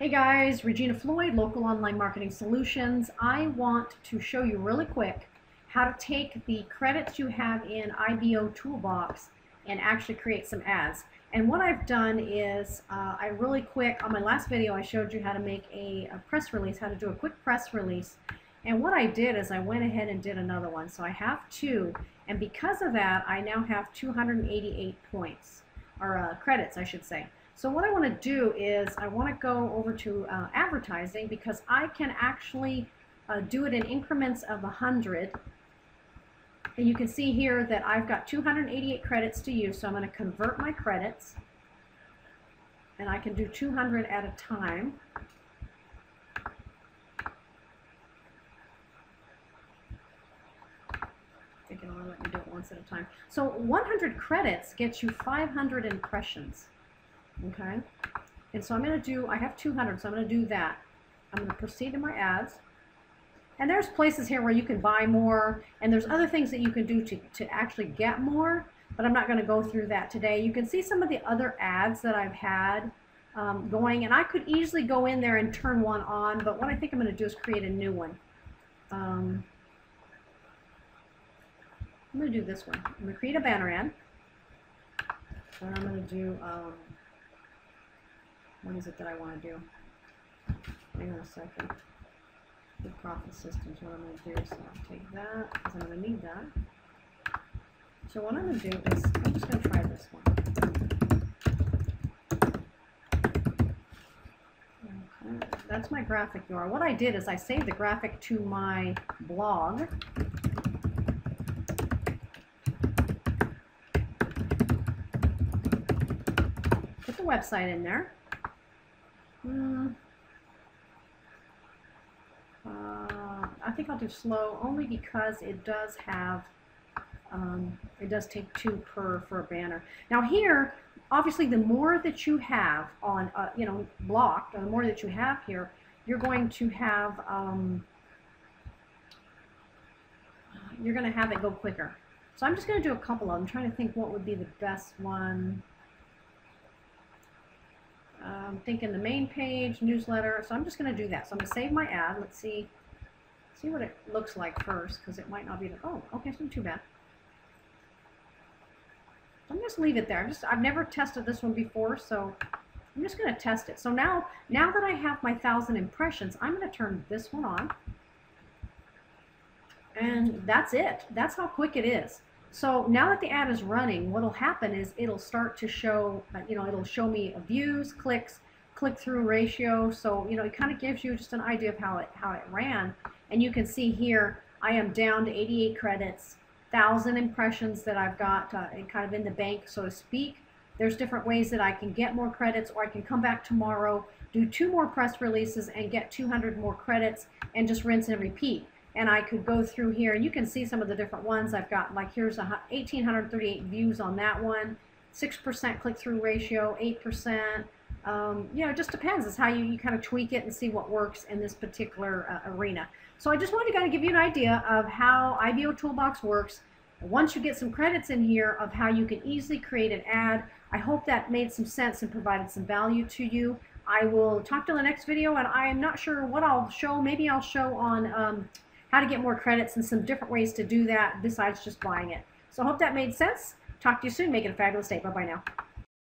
Hey guys, Regina Floyd, Local Online Marketing Solutions. I want to show you really quick how to take the credits you have in IBO Toolbox and actually create some ads. And what I've done is I really quick, on my last video I showed you how to make a press release, how to do a quick press release. And what I did is I went ahead and did another one. So I have two, and because of that I now have 288 points, or credits I should say. So what I want to do is I want to go over to advertising, because I can actually do it in increments of 100. And you can see here that I've got 288 credits to use, so I'm going to convert my credits, and I can do 200 at a time. I think it'll let me do it once at a time. So 100 credits gets you 500 impressions. Okay, and so I'm going to do, I have 200, so I'm going to do that. I'm going to proceed to my ads. And there's places here where you can buy more, and there's other things that you can do to actually get more, but I'm not going to go through that today. You can see some of the other ads that I've had going, and I could easily go in there and turn one on, but what I think I'm going to do is create a new one. I'm going to do this one. I'm going to create a banner ad, and I'm going to do... what is it that I want to do? Hang on a second. The profit system is what I'm going to do, so I'll take that because I'm going to need that. So what I'm going to do is, I'm just going to try this one. Okay. That's my graphic URL. What I did is I saved the graphic to my blog. Put the website in there. I think I'll do slow only because it does have it does take two per for a banner. Now here, obviously, the more that you have on you know, blocked, or the more that you have here, you're going to have it go quicker. So I'm just going to do a couple of them. I'm trying to think what would be the best one. I'm thinking the main page, newsletter, so I'm just going to do that. So I'm going to save my ad. Let's see what it looks like first, because it might not be the, oh, okay, it's not too bad. I'm just leave it there. I've never tested this one before, so I'm just going to test it. So now that I have my 1,000 impressions, I'm going to turn this one on, and that's it. That's how quick it is. So now that the ad is running, what will happen is it'll start to show, you know, it'll show me views, clicks, click-through ratio. So, you know, it kind of gives you just an idea of how it ran. And you can see here, I am down to 88 credits, 1,000 impressions that I've got kind of in the bank, so to speak. There's different ways that I can get more credits, or I can come back tomorrow, do 2 more press releases and get 200 more credits and just rinse and repeat. And I could go through here, and you can see some of the different ones I've got. Like here's 1,838 views on that one, 6% click-through ratio, 8%. You know, it just depends. It's how you kind of tweak it and see what works in this particular arena. So I just wanted to kind of give you an idea of how IBO Toolbox works. Once you get some credits in here, of how you can easily create an ad. I hope that made some sense and provided some value to you. I will talk to you in the next video, and I'm not sure what I'll show. Maybe I'll show on... how to get more credits and some different ways to do that besides just buying it. So I hope that made sense. Talk to you soon. Make it a fabulous day. Bye-bye now.